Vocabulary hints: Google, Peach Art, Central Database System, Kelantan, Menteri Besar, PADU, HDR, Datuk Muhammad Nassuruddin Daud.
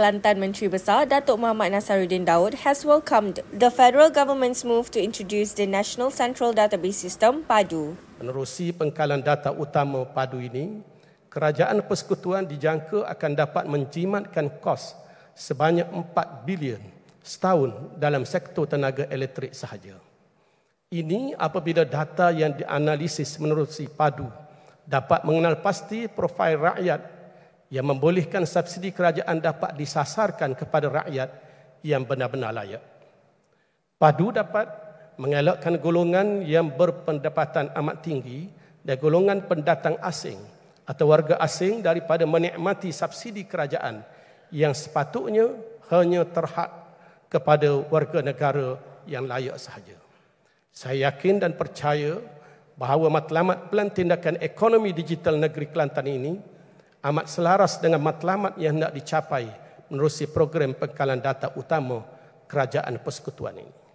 Kelantan Menteri Besar Datuk Muhammad Nassuruddin Daud has welcomed the federal government's move to introduce the National Central Database System PADU. Menerusi pengkalan data utama PADU ini, kerajaan persekutuan dijangka akan dapat menjimatkan kos sebanyak 4 bilion setahun dalam sektor tenaga elektrik sahaja. Ini apabila data yang dianalisis menerusi PADU dapat mengenal pasti profil rakyat yang membolehkan subsidi kerajaan dapat disasarkan kepada rakyat yang benar-benar layak. PADU dapat mengelakkan golongan yang berpendapatan amat tinggi dan golongan pendatang asing atau warga asing daripada menikmati subsidi kerajaan yang sepatutnya hanya terhad kepada warga negara yang layak sahaja. Saya yakin dan percaya bahawa matlamat pelan tindakan ekonomi digital negeri Kelantan ini amat selaras dengan matlamat yang hendak dicapai menerusi program pengkalan data utama kerajaan persekutuan ini.